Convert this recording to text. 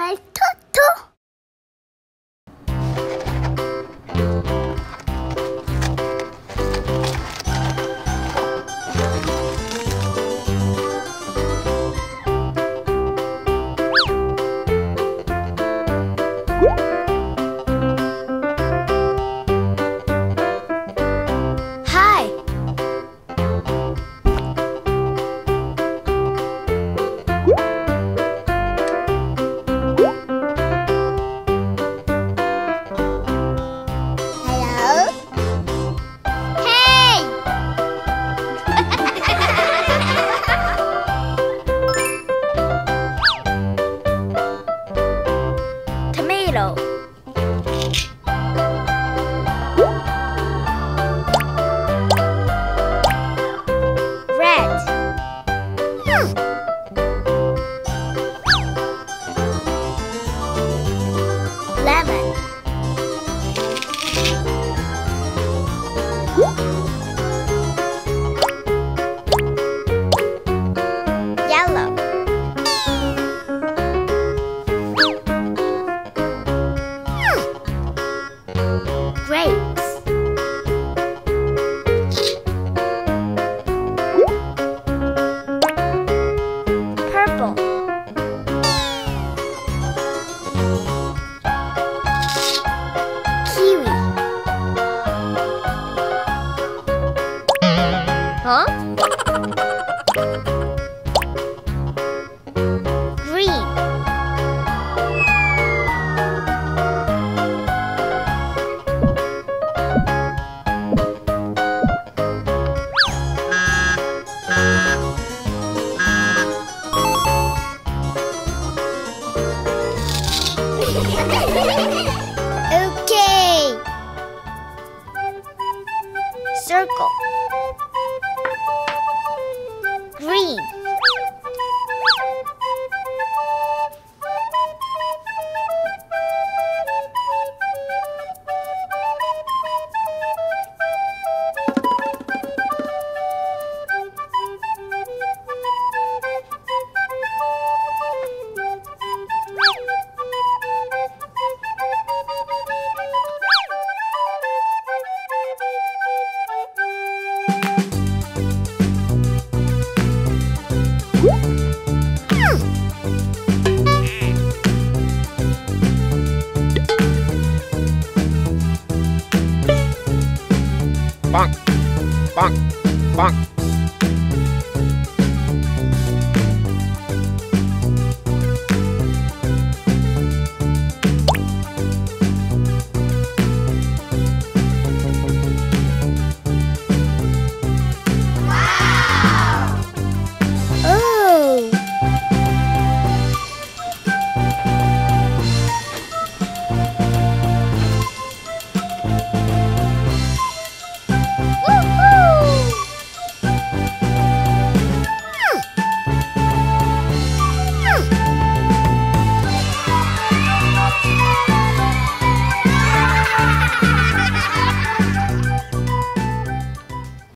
play Toto. Tomato. Okay. Circle. Green. Bonk, bonk, bonk.